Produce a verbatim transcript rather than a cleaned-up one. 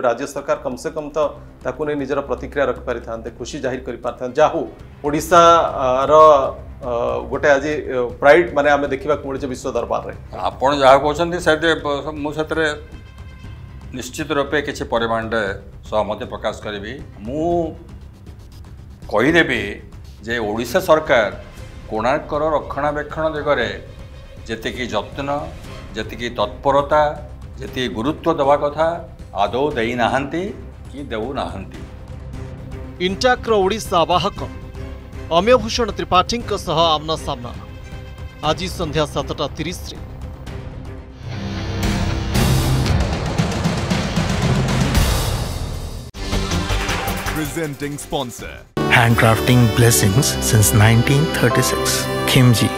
राज्य सरकार कम से कम तो ताकू नहीं निजर प्रतिक्रिया रखिपारी था खुशी जाहिर कर जाहू ओडिशा रो गोटे आज प्राइड माने आमे देखा मिले विश्व दरबार रे आपड़ जहाँ कहते मुझे निश्चित रूपे किसी परिमाण सहमति प्रकाश करी मुदेवी जे ओडिशा सरकार कोणार्कर रक्षणाबेक्षण दिगरे जतिकि जत्न जतिकि तत्परता जति गुरुत्व देवा कथा आदौ देई नाहंती कि देऊ नाहंती। इंटाक्र ओडिशा आवाहक अमिय भूषण त्रिपाठी सह आमना सामना आज संध्या सातटा तीस रे। Presenting sponsor handcrafting blessings since nineteen thirty-six Kimji